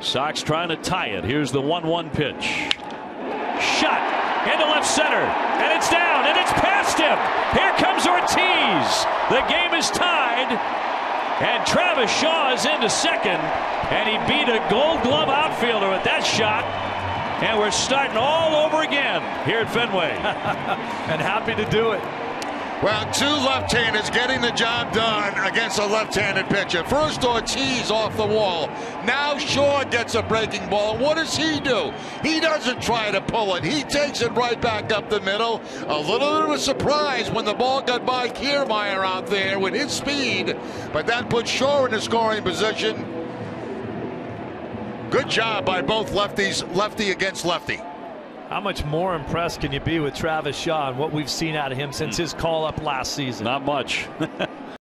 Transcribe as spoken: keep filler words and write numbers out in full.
Sox trying to tie it. Here's the one one pitch. Shot into left center, and it's down, and it's past him. Here comes Ortiz. The game is tied, and Travis Shaw is into second, and he beat a Gold Glove outfielder with that shot. And we're starting all over again here at Fenway, and happy to do it. Well, two left-handers getting the job done against a left-handed pitcher. First Ortiz off the wall. Now Shaw gets a breaking ball. What does he do? He doesn't try to pull it. He takes it right back up the middle. A little bit of a surprise when the ball got by Kiermaier out there with his speed. But that put Shaw in a scoring position. Good job by both lefties, lefty against lefty. How much more impressed can you be with Travis Shaw and what we've seen out of him since his call-up last season? Not much.